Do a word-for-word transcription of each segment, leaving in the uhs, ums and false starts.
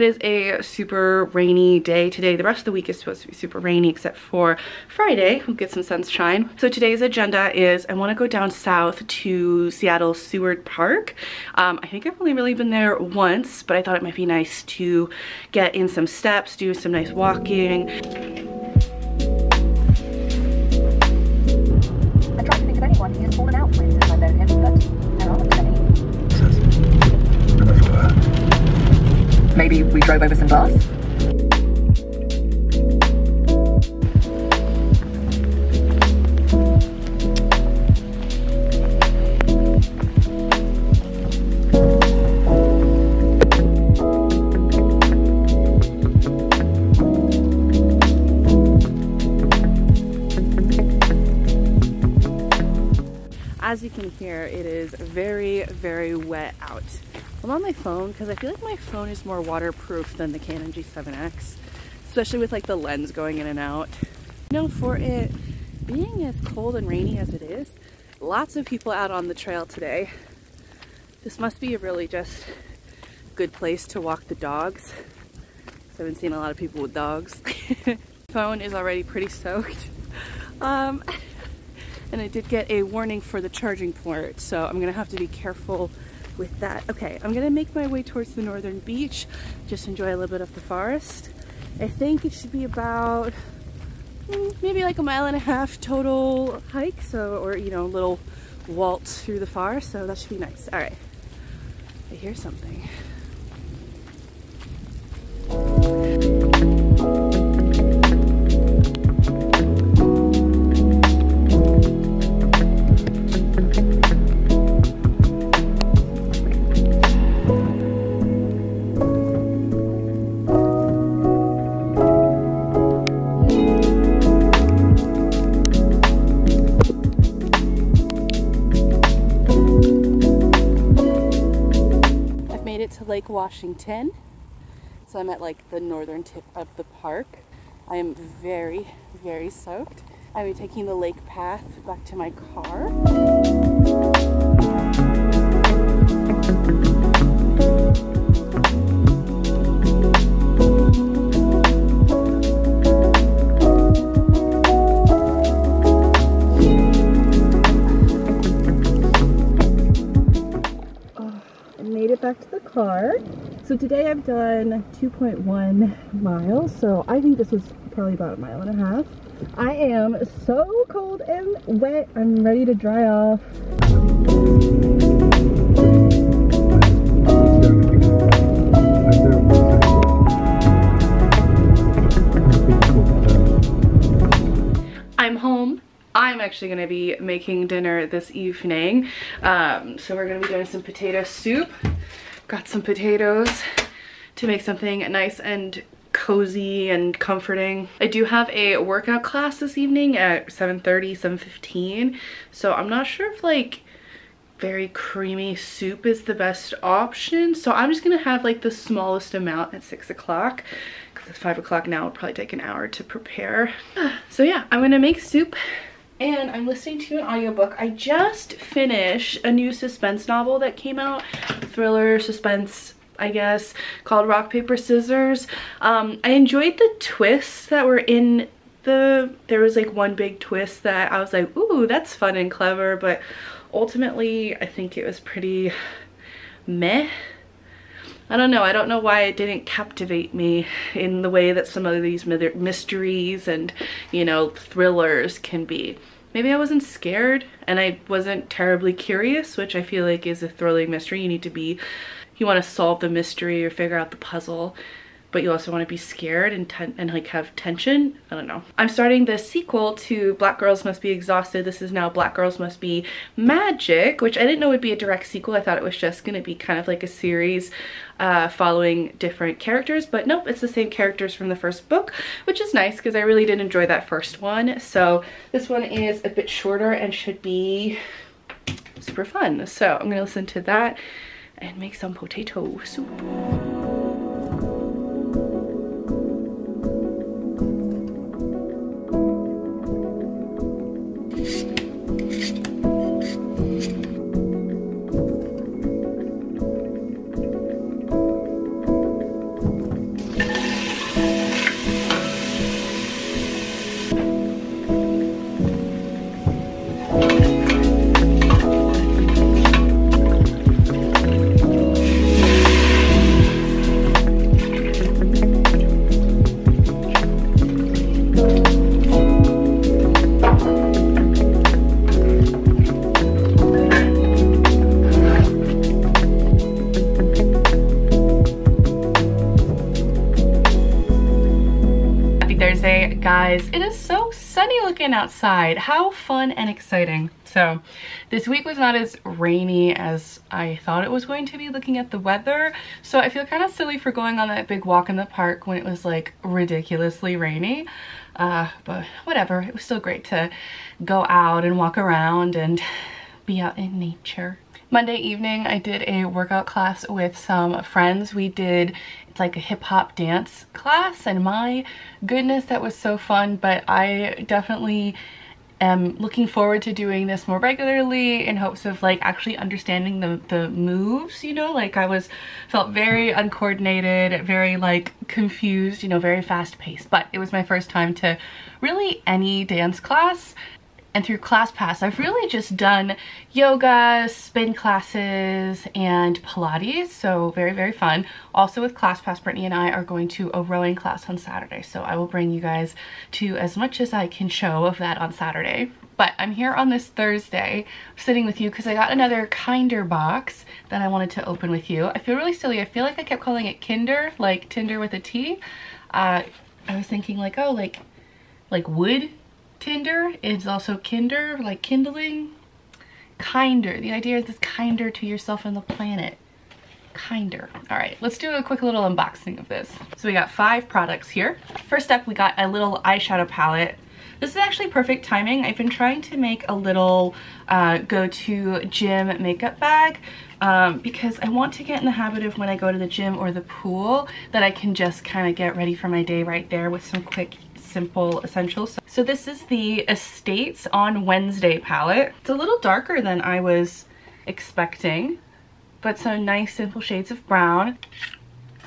It is a super rainy day today. The rest of the week is supposed to be super rainy except for Friday. We'll get some sunshine. So today's agenda is I want to go down south to Seattle's Seward Park. Um, I think I've only really been there once, but I thought it might be nice to get in some steps, do some nice walking. I tried to think of anyone who has fallen out with since I've known him, but there aren't any. Maybe we drove over some glass? As you can hear, it is very, very wet out. I'm on my phone because I feel like my phone is more waterproof than the Canon G seven X, especially with like the lens going in and out. You know, for it being as cold and rainy as it is, lots of people out on the trail today. This must be a really just good place to walk the dogs. I haven't seen a lot of people with dogs. Phone is already pretty soaked. Um, And I did get a warning for the charging port, so I'm gonna have to be careful with that. Okay, I'm gonna make my way towards the northern beach, just enjoy a little bit of the forest. I think it should be about maybe like a mile and a half total hike, so, or you know, a little waltz through the forest, so that should be nice. All right, I hear something. Lake Washington. So I'm at like the northern tip of the park. I am very, very soaked. I'm taking the lake path back to my car. Back to the car. So today I've done two point one miles, so I think this was probably about a mile and a half. I am so cold and wet. I'm ready to dry off. I'm home. I'm actually going to be making dinner this evening. Um, so we're going to be doing some potato soup. Got some potatoes to make something nice and cozy and comforting. I do have a workout class this evening at seven thirty, seven fifteen. So I'm not sure if like very creamy soup is the best option. So I'm just going to have like the smallest amount at six o'clock. Because it's five o'clock now. It'll probably take an hour to prepare. So yeah, I'm going to make soup. And I'm listening to an audiobook. I just finished a new suspense novel that came out, thriller suspense, I guess, called Rock, Paper, Scissors. Um, I enjoyed the twists that were in the, there was like one big twist that I was like, ooh, that's fun and clever, but ultimately I think it was pretty meh. I don't know. I don't know why it didn't captivate me in the way that some of these mysteries and, you know, thrillers can be. Maybe I wasn't scared and I wasn't terribly curious, which I feel like is a thrilling mystery. You need to be, you want to solve the mystery or figure out the puzzle, but you also want to be scared and, ten and like have tension. I don't know. I'm starting the sequel to Black Girls Must Be Exhausted. This is now Black Girls Must Be Magic, which I didn't know would be a direct sequel. I thought it was just going to be kind of like a series uh, following different characters, but nope, it's the same characters from the first book, which is nice because I really did enjoy that first one. So this one is a bit shorter and should be super fun. So I'm going to listen to that and make some potato soup. guys, it is so sunny looking outside. How fun and exciting. So this week was not as rainy as I thought it was going to be looking at the weather. So I feel kind of silly for going on that big walk in the park when it was like ridiculously rainy. Uh, but whatever, it was still great to go out and walk around and be out in nature. Monday evening, I did a workout class with some friends. We did, it's like a hip hop dance class, and my goodness, that was so fun. But I definitely am looking forward to doing this more regularly in hopes of like actually understanding the, the moves, you know, like I was, felt very uncoordinated, very like confused, you know, very fast paced. But it was my first time to really any dance class. And through ClassPass, I've really just done yoga, spin classes, and Pilates, so very, very fun. Also with ClassPass, Brittany and I are going to a rowing class on Saturday, so I will bring you guys to as much as I can show of that on Saturday. But I'm here on this Thursday sitting with you because I got another Kinder box that I wanted to open with you. I feel really silly. I feel like I kept calling it Kinder, like Tinder with a T. Uh, I was thinking like, oh, like, like wood. Tinder is also kinder, like kindling. Kinder. The idea is it's kinder to yourself and the planet. Kinder. All right, let's do a quick little unboxing of this. So we got five products here. First up, we got a little eyeshadow palette. This is actually perfect timing. I've been trying to make a little uh, go-to gym makeup bag um, because I want to get in the habit of when I go to the gym or the pool that I can just kind of get ready for my day right there with some quick simple essentials. So this is the Estates on Wednesday palette. It's a little darker than I was expecting, but some nice simple shades of brown.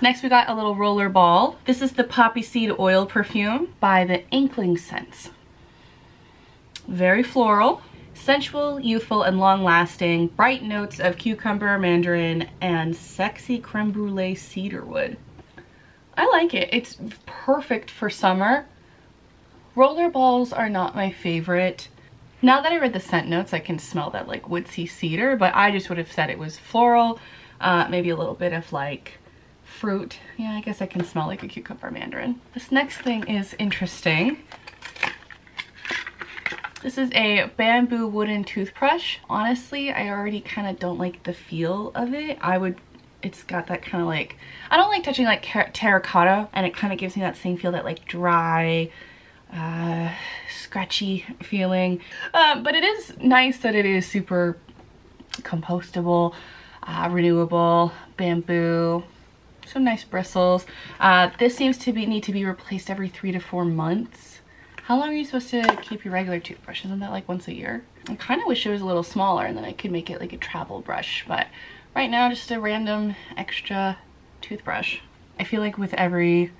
Next we got a little roller ball. This is the Poppy Seed Oil Perfume by the Inkling Scents. Very floral, sensual, youthful, and long-lasting. Bright notes of cucumber, mandarin, and sexy creme brulee cedarwood. I like it. It's perfect for summer. Roller balls are not my favorite. Now that I read the scent notes, I can smell that like woodsy cedar, but I just would have said it was floral, uh, maybe a little bit of like fruit. Yeah, I guess I can smell like a cucumber mandarin. This next thing is interesting. This is a bamboo wooden toothbrush. Honestly, I already kind of don't like the feel of it. I would It's got that kind of like, I don't like touching like terracotta, and it kind of gives me that same feel, that like dry, uh, scratchy feeling. Um, but it is nice that it is super compostable, uh, renewable, bamboo, some nice bristles. Uh, this seems to be need to be replaced every three to four months. How long are you supposed to keep your regular toothbrush? Isn't that like once a year? I kind of wish it was a little smaller and then I could make it like a travel brush, but right now, just a random extra toothbrush. I feel like with every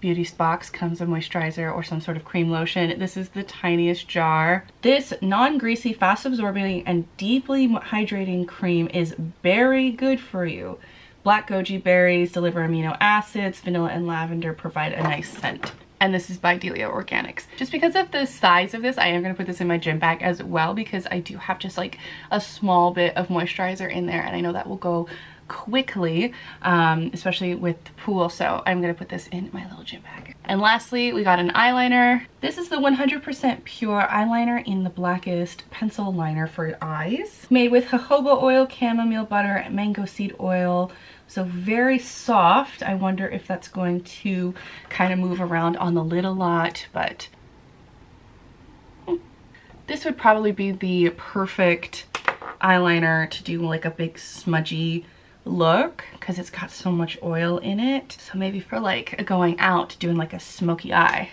beauty box comes a moisturizer or some sort of cream lotion. This is the tiniest jar. This non-greasy, fast-absorbing, and deeply hydrating cream is very good for you. Black goji berries deliver amino acids, vanilla and lavender provide a nice scent. And this is by Delia Organics. Just because of the size of this, I am gonna put this in my gym bag as well because I do have just like a small bit of moisturizer in there, and I know that will go quickly, um, especially with the pool, so I'm gonna put this in my little gym bag. And lastly, we got an eyeliner. This is the one hundred percent pure eyeliner in the blackest pencil liner for eyes. Made with jojoba oil, chamomile butter, and mango seed oil. So very soft. I wonder if that's going to kind of move around on the lid a lot, but this would probably be the perfect eyeliner to do like a big smudgy look because it's got so much oil in it. So maybe for like going out, doing like a smoky eye.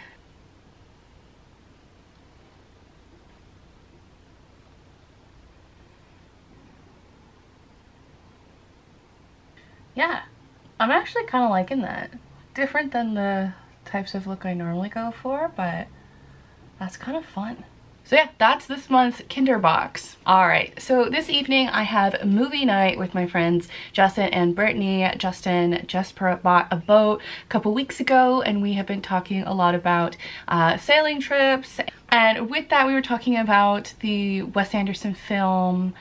Yeah, I'm actually kind of liking that. Different than the types of look I normally go for, but that's kind of fun. So yeah, that's this month's Kinderbox. All right, so this evening I have movie night with my friends Justin and Brittany. Justin just bought a boat a couple weeks ago, and we have been talking a lot about uh, sailing trips. And with that, we were talking about the Wes Anderson film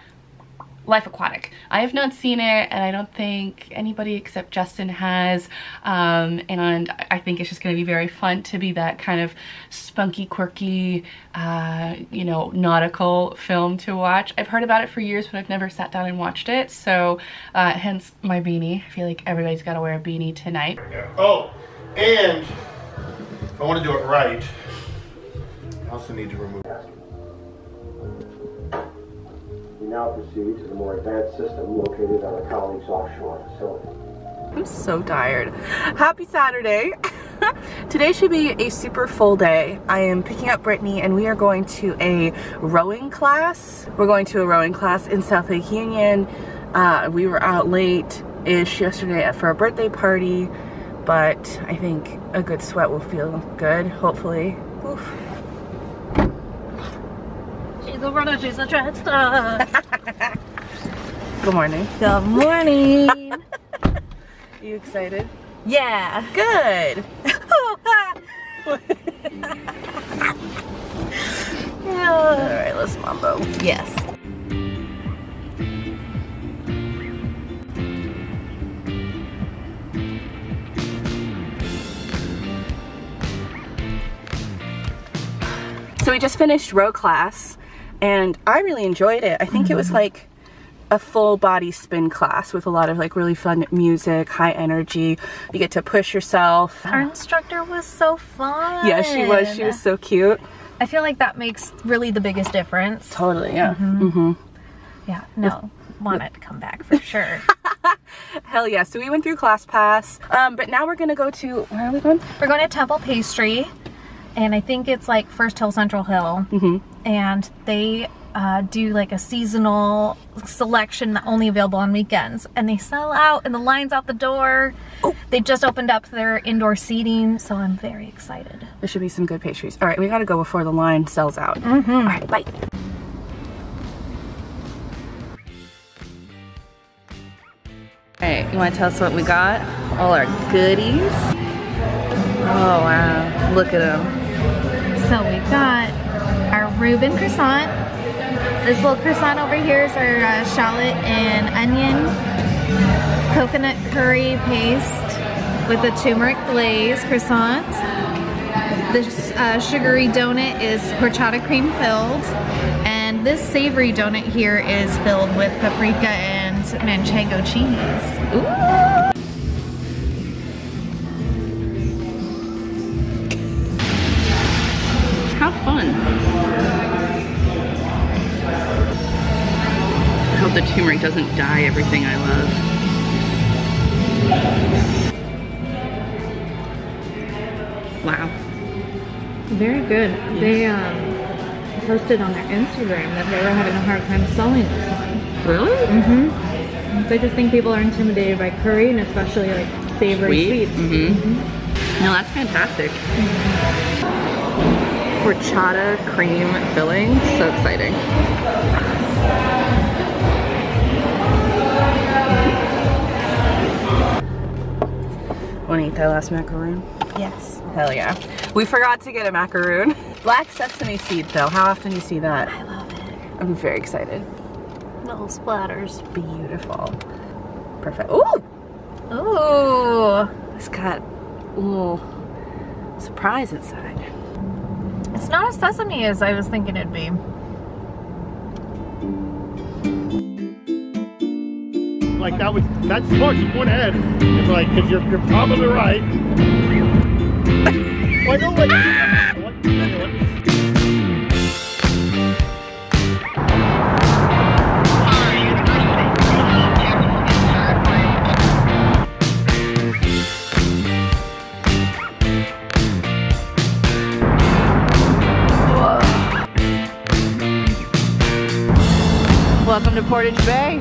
Life Aquatic. I have not seen it, and I don't think anybody except Justin has, um, and I think it's just going to be very fun to be that kind of spunky, quirky, uh, you know, nautical film to watch. I've heard about it for years, but I've never sat down and watched it, so uh, hence my beanie. I feel like everybody's got to wear a beanie tonight. Oh, and if I want to do it right, I also need to remove it. We now proceed to the more advanced system located on our colleagues' offshore facility. I'm so tired. Happy Saturday. Today should be a super full day. I am picking up Brittany and we are going to a rowing class. We're going to a rowing class in South Lake Union. Uh, we were out late-ish yesterday for a birthday party, but I think a good sweat will feel good, hopefully. Oof. She's a runner, she's a track star. Good morning. Good morning. You excited? Yeah. Good. Alright, let's mambo. Yes. So we just finished row class. And I really enjoyed it. I think it was like a full body spin class with a lot of like really fun music, high energy. You get to push yourself. Our instructor was so fun. Yeah, she was. She was so cute. I feel like that makes really the biggest difference. Totally, yeah. Mm-hmm. Mm-hmm. Yeah, no, want it to come back for sure. Hell yeah. So we went through ClassPass, um, but now we're going to go to, where are we going? We're going to Temple Pastry. And I think it's like First Hill, Central Hill. Mm-hmm. And they uh, do like a seasonal selection that only available on weekends. And they sell out and the line's out the door. Oh. They just opened up their indoor seating. So I'm very excited. There should be some good pastries. All right, we got to go before the line sells out. Mm-hmm. All right, bye. All right, you want to tell us what we got? All our goodies. Oh, wow. Look at them. So we've got our Reuben croissant. This little croissant over here is our uh, shallot and onion coconut curry paste with a turmeric glaze croissant. This uh, sugary donut is horchata cream filled, and this savory donut here is filled with paprika and manchego cheese. Ooh. The turmeric doesn't dye everything I love. Wow. Very good. Yes. They um, posted on their Instagram that they were having a hard time selling this one. Really? Mm-hmm. So I just think people are intimidated by curry and especially like savory sweet. sweets. Mm-hmm. Mm-hmm. No, that's fantastic. Mm-hmm. Horchata cream filling. So exciting. Want to eat that last macaroon? Yes. Hell yeah. We forgot to get a macaroon. Black sesame seed though. How often do you see that? I love it. I'm very excited. Little splatters. Beautiful. Perfect. Ooh! Ooh! It's got a little surprise inside. It's not as sesame as I was thinking it'd be. Like that was, that's much in one head. It's like, cause you're, you're probably right. Well, I don't like ah! What, what, what? Welcome to Portage Bay.